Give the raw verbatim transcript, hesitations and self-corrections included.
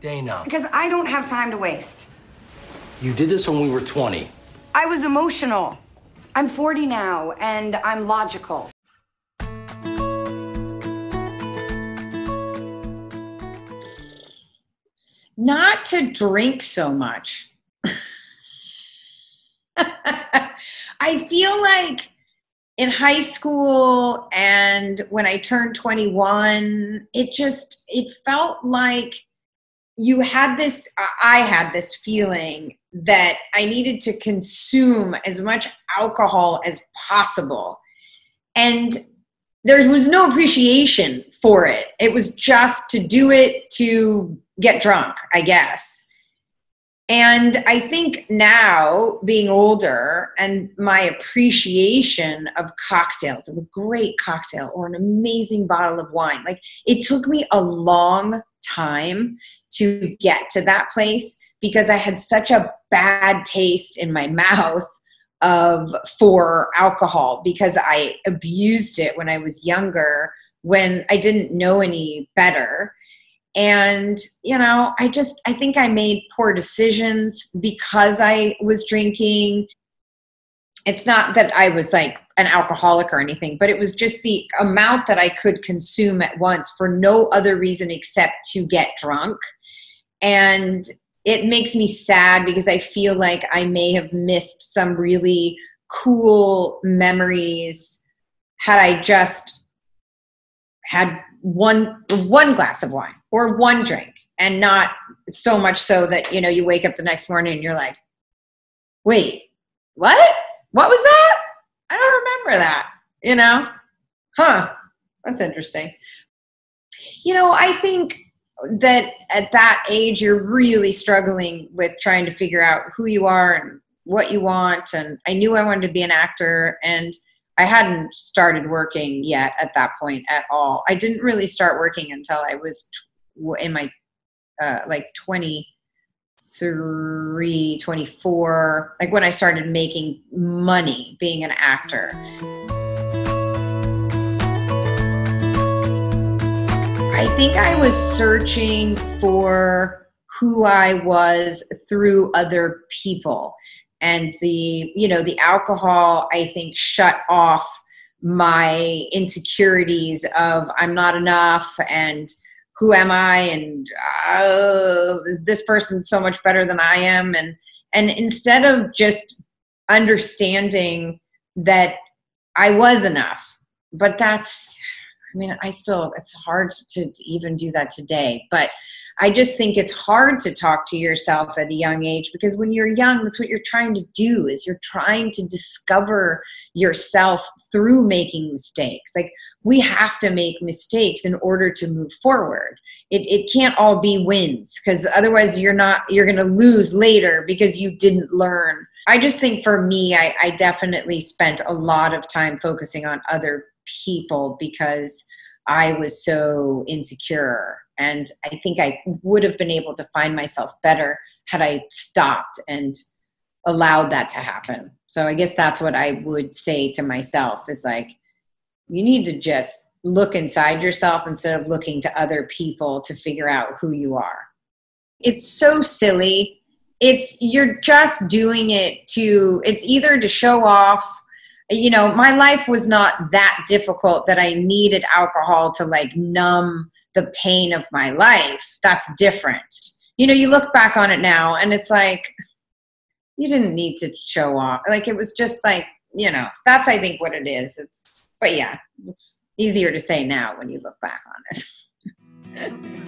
Dana. Because I don't have time to waste. You did this when we were twenty. I was emotional. I'm forty now, and I'm logical. Not to drink so much. I feel like in high school and when I turned twenty-one, it just, it felt like you had this, I had this feeling that I needed to consume as much alcohol as possible. And there was no appreciation for it. It was just to do it, to get drunk, I guess. And I think now, being older, and my appreciation of cocktails, of a great cocktail or an amazing bottle of wine, like it took me a long time to get to that place because I had such a bad taste in my mouth of for alcohol because I abused it when I was younger, when I didn't know any better. And, you know, I just, I think I made poor decisions because I was drinking. It's not that I was like an alcoholic or anything, but it was just the amount that I could consume at once for no other reason except to get drunk. And it makes me sad because I feel like I may have missed some really cool memories had I just had one, one glass of wine or one drink, and not so much so that, you know, you wake up the next morning and you're like, wait, what? What was that? I don't remember that, you know? Huh, that's interesting. You know, I think that at that age, you're really struggling with trying to figure out who you are and what you want. And I knew I wanted to be an actor, and I hadn't started working yet at that point at all. I didn't really start working until I was in my, uh, like twenty-three, twenty-four, like when I started making money being an actor. I think I was searching for who I was through other people. And the, you know, the alcohol, I think, shut off my insecurities of I'm not enough and who am I and oh, this person's so much better than I am. And, and instead of just understanding that I was enough, but that's, I mean, I still, it's hard to even do that today, but I just think it's hard to talk to yourself at a young age, because when you're young, that's what you're trying to do, is you're trying to discover yourself through making mistakes. Like, we have to make mistakes in order to move forward. It, it can't all be wins, because otherwise you're not, you're going to lose later because you didn't learn. I just think for me, I, I definitely spent a lot of time focusing on other people because I was so insecure. And I think I would have been able to find myself better had I stopped and allowed that to happen. So I guess that's what I would say to myself, is like, you need to just look inside yourself instead of looking to other people to figure out who you are. It's so silly. It's, you're just doing it to, it's either to show off. You know, my life was not that difficult that I needed alcohol to like numb the pain of my life. That's different. You know, you look back on it now and it's like, you didn't need to show off. Like, it was just like, you know, that's, I think, what it is. It's, but yeah, it's easier to say now when you look back on it.